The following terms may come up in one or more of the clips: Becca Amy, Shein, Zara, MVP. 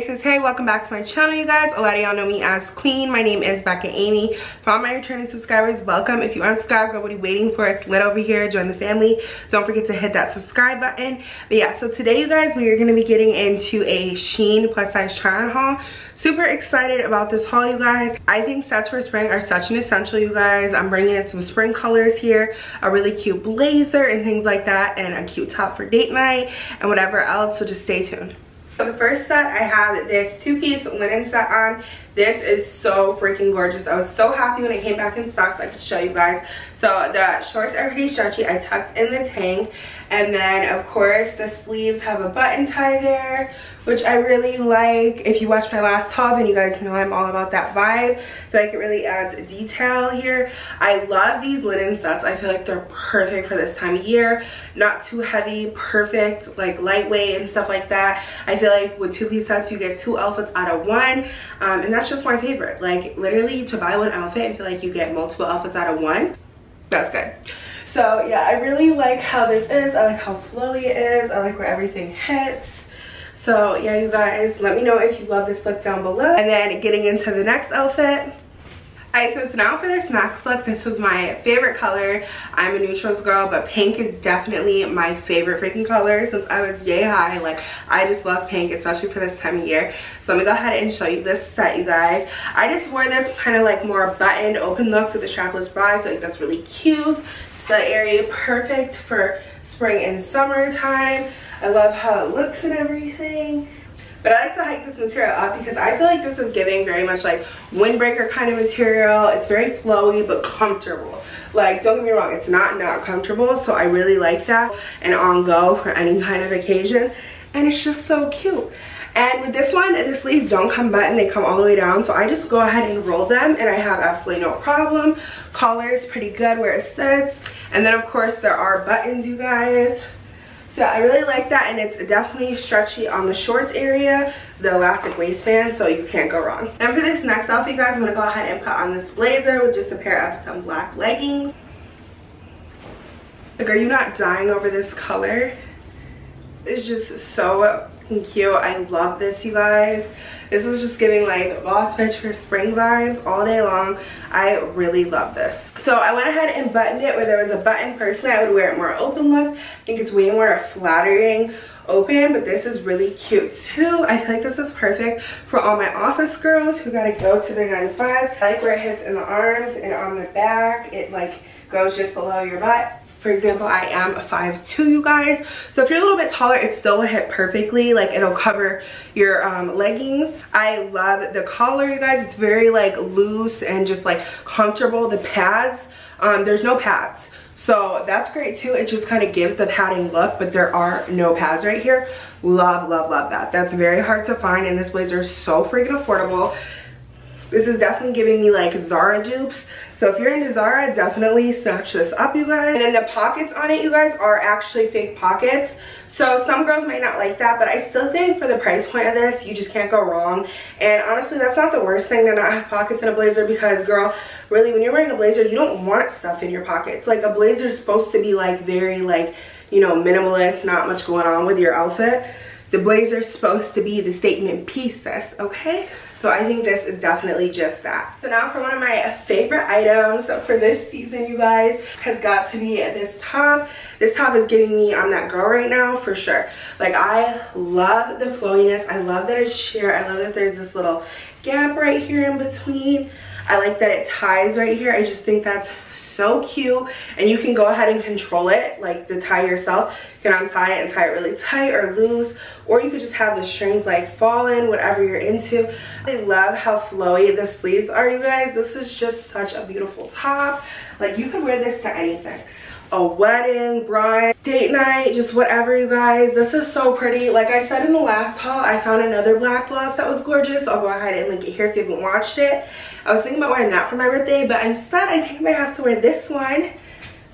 faces. Hey, welcome back to my channel, you guys. A lot of y'all know me as Queen. My name is Becca Amy. For all my returning subscribers, welcome. If you aren't subscribed, what are you waiting for? It's lit over here. Join the family. Don't forget to hit that subscribe button. But yeah, so today, you guys, we are going to be getting into a Shein plus size try on haul. Super excited about this haul, you guys. I think sets for spring are such an essential, you guys. I'm bringing in some spring colors here, a really cute blazer and things like that, and a cute top for date night and whatever else, so just stay tuned. So the first set, I have this two-piece linen set on. This is so freaking gorgeous. I was so happy when it came back in stock so I could show you guys. So the shorts are pretty stretchy. I tucked in the tank. And then, of course, the sleeves have a button tie there, which I really like. If you watched my last haul, then you guys know I'm all about that vibe. I feel like it really adds detail here. I love these linen sets. I feel like they're perfect for this time of year. Not too heavy, perfect, like lightweight and stuff like that. I feel like with two-piece sets, you get two outfits out of one. And that's just my favorite. Like, literally, to buy one outfit and feel like you get multiple outfits out of one, that's good. So, yeah, I really like how this is. I like how flowy it is. I like where everything hits. So yeah, you guys, let me know if you love this look down below. And then getting into the next outfit. Alright, so now for this next look, this was my favorite color. I'm a neutrals girl, but pink is definitely my favorite freaking color since I was yay high. Like, I just love pink, especially for this time of year. So let me go ahead and show you this set, you guys. I just wore this kind of like more buttoned open look to the strapless bra. I feel like that's really cute. Slut area, perfect for spring and summertime. I love how it looks and everything. But I like to hike this material up because I feel like this is giving very much like windbreaker kind of material. It's very flowy but comfortable. Like, don't get me wrong, it's not comfortable. So I really like that and on go for any kind of occasion. And it's just so cute. And with this one, the sleeves don't come button, they come all the way down. So I just go ahead and roll them and I have absolutely no problem. Collar is pretty good where it sits. And then of course there are buttons, you guys. So I really like that, and it's definitely stretchy on the shorts area, the elastic waistband, so you can't go wrong. And for this next outfit, you guys, I'm going to go ahead and put on this blazer with just a pair of some black leggings. Like, are you not dying over this color? It's just so cute. I love this, you guys. This is just giving like boss bitch for spring vibes all day long. I really love this. So I went ahead and buttoned it where there was a button. Personally, I would wear it more open look. I think it's way more flattering open, but this is really cute too. I feel like this is perfect for all my office girls who gotta go to their 9 to 5s. I like where it hits in the arms and on the back. It like goes just below your butt. For example, I am a 5'2", you guys. So if you're a little bit taller, it still will hit perfectly. Like, it'll cover your leggings. I love the collar, you guys. It's very, like, loose and just, like, comfortable. The pads, there's no pads. So that's great, too. It just kind of gives the padding look, but there are no pads right here. Love, love, love that. That's very hard to find, and this blazer is so freaking affordable. This is definitely giving me, like, Zara dupes. So if you're into Zara, definitely snatch this up, you guys. And then the pockets on it, you guys, are actually fake pockets. So some girls might not like that, but I still think for the price point of this, you just can't go wrong. And honestly, that's not the worst thing to not have pockets in a blazer because, girl, really, when you're wearing a blazer, you don't want stuff in your pockets. Like, a blazer is supposed to be, like, very, like, you know, minimalist, not much going on with your outfit. The blazer is supposed to be the statement piece, sis, okay? So I think this is definitely just that. So now for one of my favorite items for this season, you guys, has got to be this top. This top is giving me on that girl right now for sure. Like, I love the flowiness. I love that it's sheer. I love that there's this little gap right here in between. I like that it ties right here. I just think that's so cute. And you can go ahead and control it, like the tie yourself. You can untie it and tie it really tight or loose. Or you could just have the strings like fall in, whatever you're into. I love how flowy the sleeves are, you guys. This is just such a beautiful top. Like, you can wear this to anything. A wedding, bride, date night, just whatever, you guys. This is so pretty. Like I said in the last haul, I found another black blouse that was gorgeous. I'll go ahead and link it here if you haven't watched it. I was thinking about wearing that for my birthday, but instead I think I might have to wear this one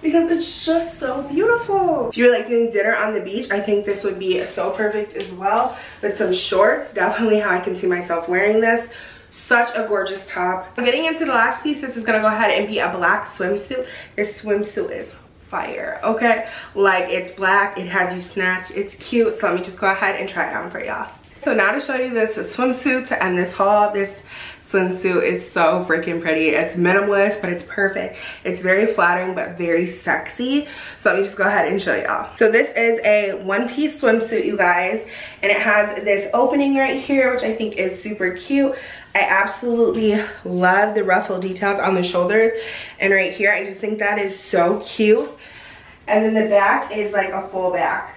because it's just so beautiful. If you're like doing dinner on the beach, I think this would be so perfect as well. With some shorts, definitely how I can see myself wearing this. Such a gorgeous top. I'm getting into the last piece. This is gonna go ahead and be a black swimsuit. This swimsuit is fire, okay? Like, it's black, it has you snatched, it's cute. So let me just go ahead and try it on for y'all. So now to show you this swimsuit to end this haul. This swimsuit is so freaking pretty. It's minimalist, but it's perfect. It's very flattering, but very sexy. So let me just go ahead and show y'all. So this is a one-piece swimsuit, you guys, and it has this opening right here, which I think is super cute. I absolutely love the ruffle details on the shoulders and right here. I just think that is so cute. And then the back is like a full back.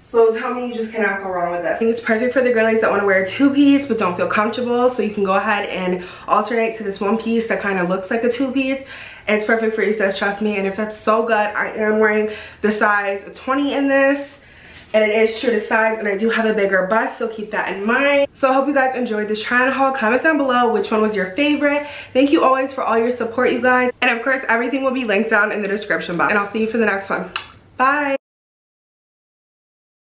So tell me you just cannot go wrong with this. I think it's perfect for the girlies that want to wear a two-piece but don't feel comfortable. So you can go ahead and alternate to this one-piece that kind of looks like a two-piece. And it's perfect for you sis, trust me. And it fits so good. I am wearing the size 20 in this. And it is true to size, and I do have a bigger bust, so keep that in mind. So I hope you guys enjoyed this try on haul. Comment down below which one was your favorite. Thank you always for all your support, you guys. And of course, everything will be linked down in the description box. And I'll see you for the next one. Bye.